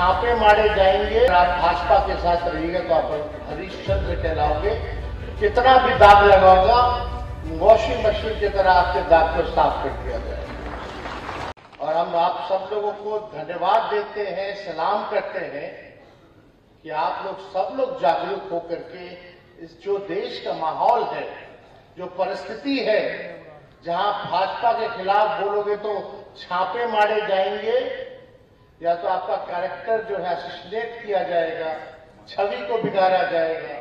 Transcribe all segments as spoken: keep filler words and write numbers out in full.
छापे मारे जाएंगे। आप भाजपा के साथ रहिएगा तो आप हरिश्चंद्र कहलाओगे। कितना भी दाग लगाओगा वॉशिंग मशीन की तरह आपके दाग को साफ कर दिया जाएगा। और हम आप सब लोगों को धन्यवाद देते हैं, सलाम करते हैं कि आप लोग सब लोग जागरूक होकर के इस जो देश का माहौल है, जो परिस्थिति है, जहां भाजपा के खिलाफ बोलोगे तो छापे मारे जाएंगे या तो आपका कैरेक्टर जो है असैसिनेट किया जाएगा, छवि को बिगाड़ा जाएगा,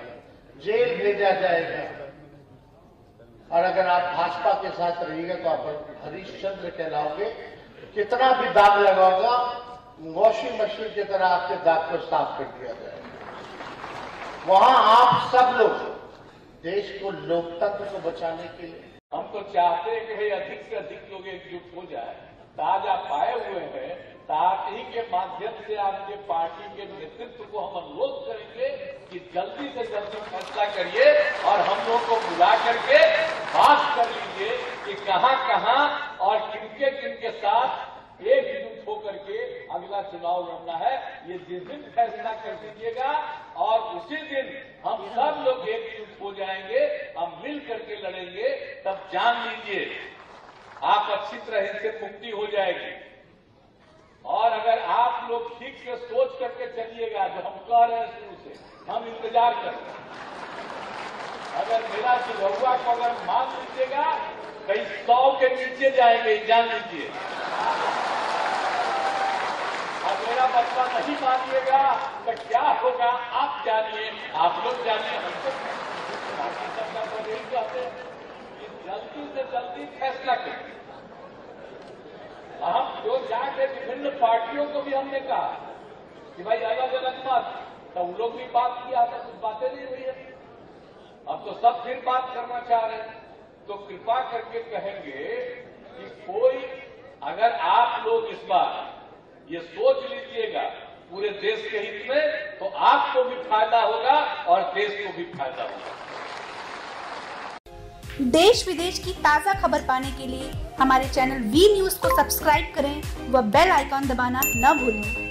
जेल भेजा जाएगा। और अगर आप भाजपा के साथ रहिएगा तो आप हरिश्चंद्र कहलाओगे। कितना भी दाग लगाओगा वॉशिंग मशीन की तरह आपके दाग को साफ कर दिया जाएगा। वहां आप सब लोग देश को, लोकतंत्र को बचाने के लिए हम तो चाहते हैं कि अधिक से अधिक लोग एकजुट हो जाए। ताज आप आए हुए हैं, ताकि के माध्यम से आपके पार्टी के नेतृत्व को हम अनुरोध करेंगे कि जल्दी से जल्दी फैसला करिए और हम लोग को बुला करके बात कर लीजिए कि कहां कहां और किनके किनके साथ एकजुट होकर के अगला चुनाव लड़ना है। ये जिस दिन फैसला कर दीजिएगा और उसी दिन हम सब लोग एकजुट हो जाएंगे, हम मिल करके लड़ेंगे। तब जान लीजिए आप अच्छी तरह से मुक्ति हो जाएगी। और अगर आप लोग ठीक से सोच करके चलिएगा जो हम कह रहे हैं शुरू से, हम इंतजार कर रहे हैं। अगर मेरा सुझाव को अगर मान लीजिएगा कहीं सौ के नीचे जाएंगे, जान लीजिए। और मेरा बच्चा नहीं मानिएगा तो क्या होगा आप जानिए, आप लोग जानिए। हमको सरकार को यही कहते हैं कि जल्दी से जल्दी फैसला करें। हम जो जाके विभिन्न पार्टियों को भी हमने कहा कि भाई अलग अलग मत, तो उन लोग भी बात किया था, कुछ बातें नहीं हुई है। अब तो सब फिर बात करना चाह रहे हैं, तो कृपा करके कहेंगे कि कोई अगर आप लोग इस बार ये सोच लीजिएगा पूरे देश के हित में, तो आपको भी फायदा होगा और देश को भी फायदा होगा। देश विदेश की ताजा खबर पाने के लिए हमारे चैनल वी न्यूज़ को सब्सक्राइब करें व बेल आइकॉन दबाना न भूलें।